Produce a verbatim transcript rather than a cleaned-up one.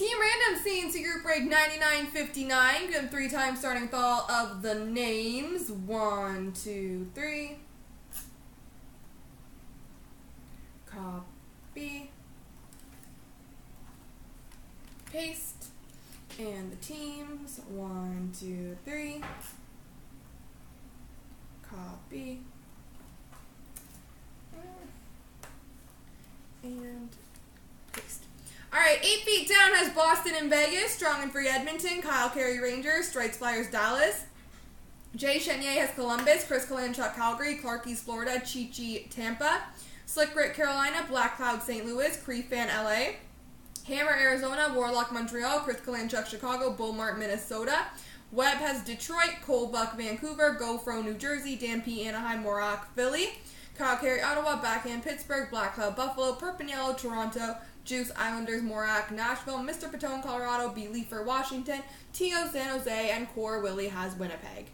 Team Random C N C Group Break ninety-nine fifty-nine. Give them three times starting with all of the names. One, two, three. Copy. Paste. And the teams. One, two, three. Copy. And paste. All right, eight feet down has Boston and Vegas. Strong and Free Edmonton. Kyle Carey Rangers. Strikes Flyers Dallas. Jay Chenier has Columbus. Chris Kalanchuk Calgary. Clarkies Florida. Chi-Chi Tampa. Slick Rick Carolina. Black Cloud Saint Louis. Creefan L A. Hammer Arizona. Warlock Montreal. Chris Kalanchuk Chicago. Bullmart Minnesota. Webb has Detroit. Colbuck Vancouver. Gofro New Jersey. Dan P Anaheim. Morak Philly. Kyle Carey Ottawa. Backhand Pittsburgh. Black Cloud Buffalo. Perpignan Toronto. Juice Islanders, Morak, Nashville, Mister Patone, Colorado, B. Leafer, Washington, Teo, San Jose, and Core Willie has Winnipeg.